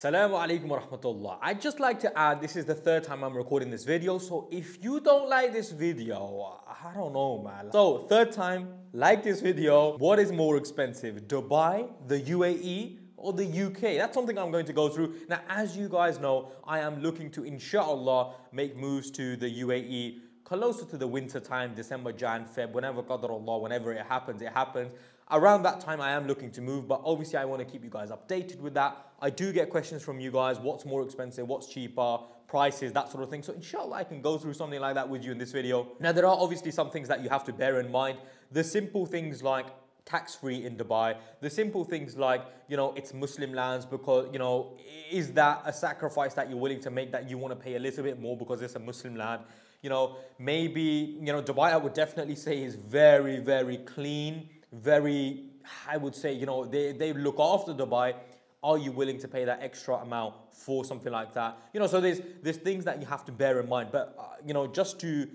Assalamu alaikum wa rahmatullah. I'd just like to add, this is the third time I'm recording this video, so if you don't like this video, I don't know, man. So, third time, like this video. What is more expensive, Dubai, the UAE, or the UK? That's something I'm going to go through. Now, as you guys know, I am looking to, inshallah, make moves to the UAE closer to the winter time, December, Jan, Feb, whenever Qadr Allah, whenever it happens, it happens. Around that time, I am looking to move, but obviously I want to keep you guys updated with that. I do get questions from you guys, what's more expensive, what's cheaper, prices, that sort of thing. So inshallah, I can go through something like that with you in this video. Now, there are obviously some things that you have to bear in mind. The simple things like tax-free in Dubai, the simple things like, you know, it's Muslim lands, because, you know, is that a sacrifice that you're willing to make, that you want to pay a little bit more because it's a Muslim land? You know, maybe, you know, Dubai, I would definitely say is very, very clean. Very, I would say, you know, they look after Dubai. Are you willing to pay that extra amount for something like that? You know, so there's things that you have to bear in mind. But, you know, just to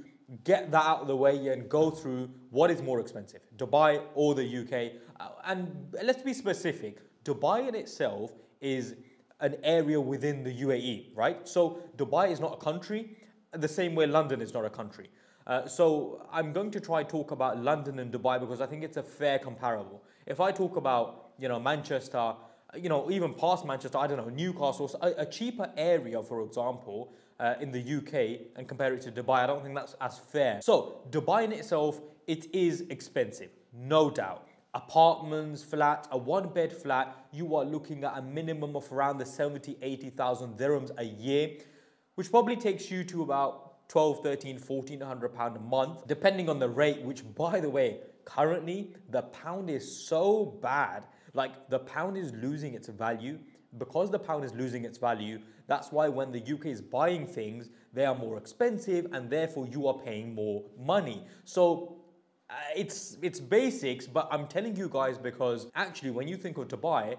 get that out of the way and go through what is more expensive, Dubai or the UK. And let's be specific. Dubai in itself is an area within the UAE, right? So Dubai is not a country the same way London is not a country. So I'm going to try talk about London and Dubai because I think it's a fair comparable. If I talk about, you know, Manchester, you know, even past Manchester, I don't know, Newcastle, a cheaper area, for example, in the UK, and compare it to Dubai, I don't think that's as fair. So Dubai in itself, it is expensive, no doubt. Apartments, flat, a one-bed flat, you are looking at a minimum of around the 70,000, 80,000 dirhams a year, which probably takes you to about 12, 13, 1400 pound a month, depending on the rate, which, by the way, currently the pound is so bad, like the pound is losing its value. Because the pound is losing its value, that's why when the UK is buying things, they are more expensive, and therefore you are paying more money. So it's basics, but I'm telling you guys because actually when you think of Dubai,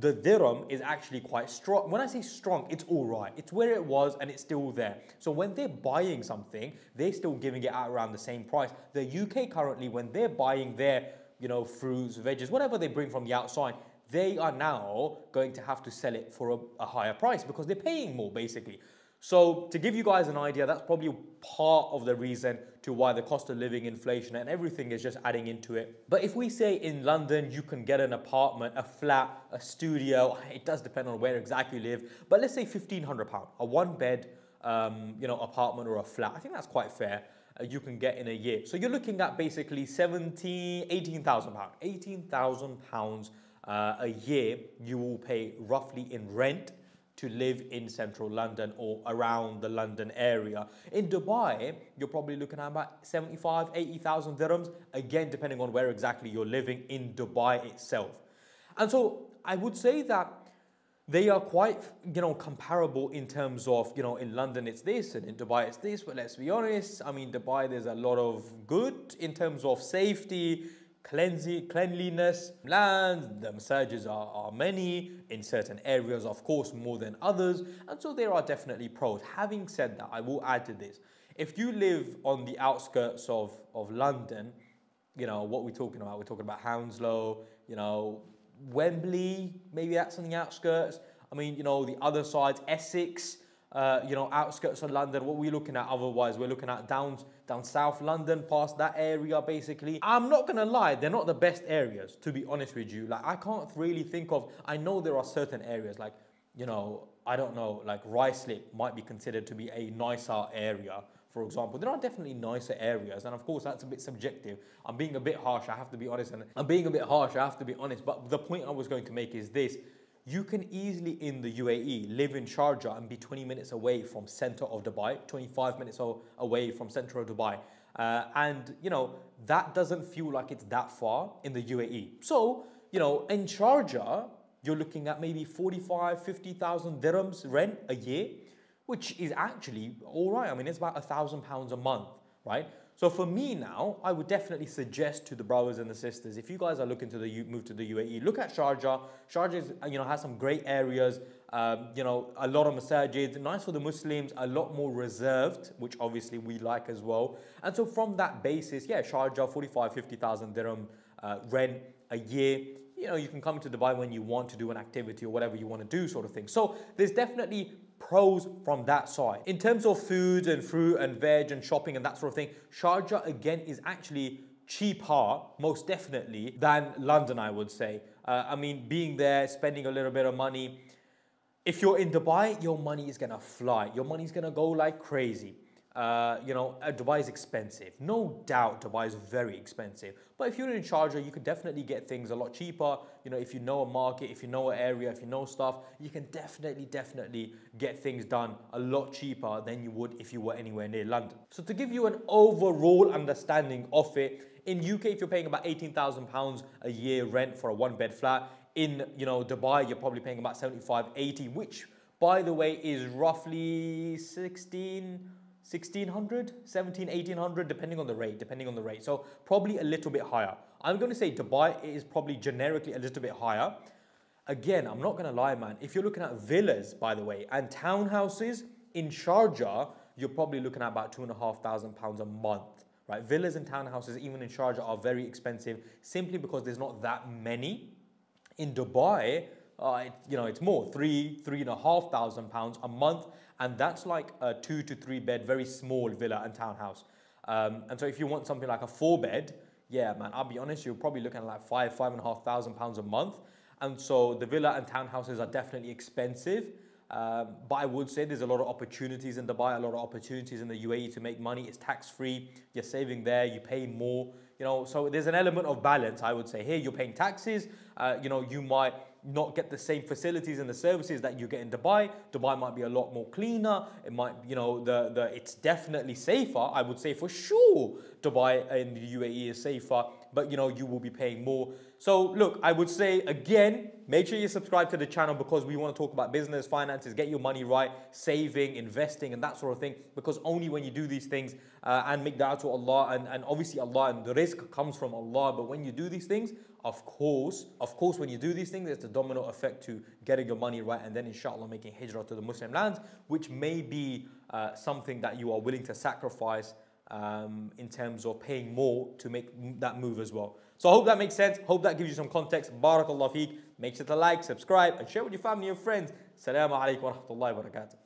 the dirham is actually quite strong. When I say strong, it's all right. It's where it was and it's still there. So when they're buying something, they're still giving it out around the same price. The UK currently, when they're buying their, you know, fruits, veggies, whatever they bring from the outside, they are now going to have to sell it for a higher price because they're paying more, basically. So to give you guys an idea, that's probably part of the reason to why the cost of living, inflation, and everything is just adding into it. But if we say in London, you can get an apartment, a flat, a studio, it does depend on where exactly you live, but let's say 1,500 pound, a one bed, you know, apartment or a flat, I think that's quite fair, you can get in a year. So you're looking at basically 18,000 pounds, 18,000 pounds a year you will pay roughly in rent to live in central London or around the London area. In Dubai, you're probably looking at about 75,000, 80,000 dirhams, again, depending on where exactly you're living in Dubai itself. And so I would say that they are quite, you know, comparable in terms of, you know, in London it's this and in Dubai it's this, but let's be honest, I mean, Dubai, there's a lot of good in terms of safety, cleanliness, land, the massages are many in certain areas, of course, more than others. And so there are definitely pros. Having said that, I will add to this. If you live on the outskirts of London, you know, what we're talking about? We're talking about Hounslow, you know, Wembley, maybe that's on the outskirts. I mean, you know, the other side, Essex, you know, outskirts of London. What we're looking at otherwise, we're looking at down south London, past that area, basically. I'm not gonna lie, they're not the best areas, to be honest with you. Like, I can't really think of, I know there are certain areas, like, you know, I don't know, like Ryslip might be considered to be a nicer area, for example. There are definitely nicer areas, and of course that's a bit subjective. I'm being a bit harsh, I have to be honest, and but the point I was going to make is this. You can easily, in the UAE, live in Sharjah and be 20 minutes away from centre of Dubai, 25 minutes away from centre of Dubai. And, you know, that doesn't feel like it's that far in the UAE. So, you know, in Sharjah, you're looking at maybe 45,000, 50,000 dirhams rent a year, which is actually all right. I mean, it's about £1,000 a month, right? So for me now, I would definitely suggest to the brothers and the sisters, if you guys are looking to move to the UAE, look at Sharjah. Sharjah, you know, has some great areas, you know, a lot of masajids, nice for the Muslims, a lot more reserved, which obviously we like as well. And so from that basis, yeah, Sharjah, 45,000, 50,000 dirham rent a year. you know, you can come to Dubai when you want to do an activity or whatever you want to do sort of thing. So there's definitely pros from that side. In terms of foods and fruit and veg and shopping and that sort of thing, Sharjah again is actually cheaper, most definitely, than London, I would say. I mean, being there, spending a little bit of money. If you're in Dubai, your money is gonna fly. Your money's gonna go like crazy. You know, Dubai is expensive. No doubt Dubai is very expensive. But if you're in Sharjah, you can definitely get things a lot cheaper. You know, if you know a market, if you know an area, if you know stuff, you can definitely get things done a lot cheaper than you would if you were anywhere near London. So to give you an overall understanding of it, in UK, if you're paying about £18,000 a year rent for a one-bed flat, in, you know, Dubai, you're probably paying about 75, 80, which, by the way, is roughly 1600, 17, 1800, depending on the rate. So probably a little bit higher. I'm going to say Dubai is probably generically a little bit higher. Again, I'm not going to lie, man. If you're looking at villas, by the way, and townhouses in Sharjah, you're probably looking at about £2,500 a month, right? Villas and townhouses, even in Sharjah, are very expensive simply because there's not that many. In Dubai, you know, it's more, £3,500 a month. And that's like a 2 to 3 bed, very small villa and townhouse. And so if you want something like a 4 bed, yeah, man, I'll be honest, you're probably looking at like £5,500 a month. And so the villa and townhouses are definitely expensive. But I would say there's a lot of opportunities in Dubai, a lot of opportunities in the UAE to make money. It's tax-free, you're saving there, you pay more. You know, so there's an element of balance, I would say. Here, you're paying taxes, you know, you might not get the same facilities and the services that you get in Dubai. Dubai might be a lot more cleaner. It might, you know, it's definitely safer. I would say for sure Dubai and the UAE is safer, but, you know, you will be paying more. So, look, I would say, again, make sure you subscribe to the channel because we want to talk about business, finances, get your money right, saving, investing, and that sort of thing. Because only when you do these things and make dua to Allah, and obviously Allah and the rizq comes from Allah. But when you do these things, of course, when you do these things, there's the domino effect to getting your money right and then, inshallah, making hijrah to the Muslim lands, which may be something that you are willing to sacrifice in terms of paying more to make that move as well. So I hope that makes sense. Hope that gives you some context. Barakallah feek. Make sure to like, subscribe, and share with your family and friends. Assalamu alaikum wa rahmatullahi wa barakatuh.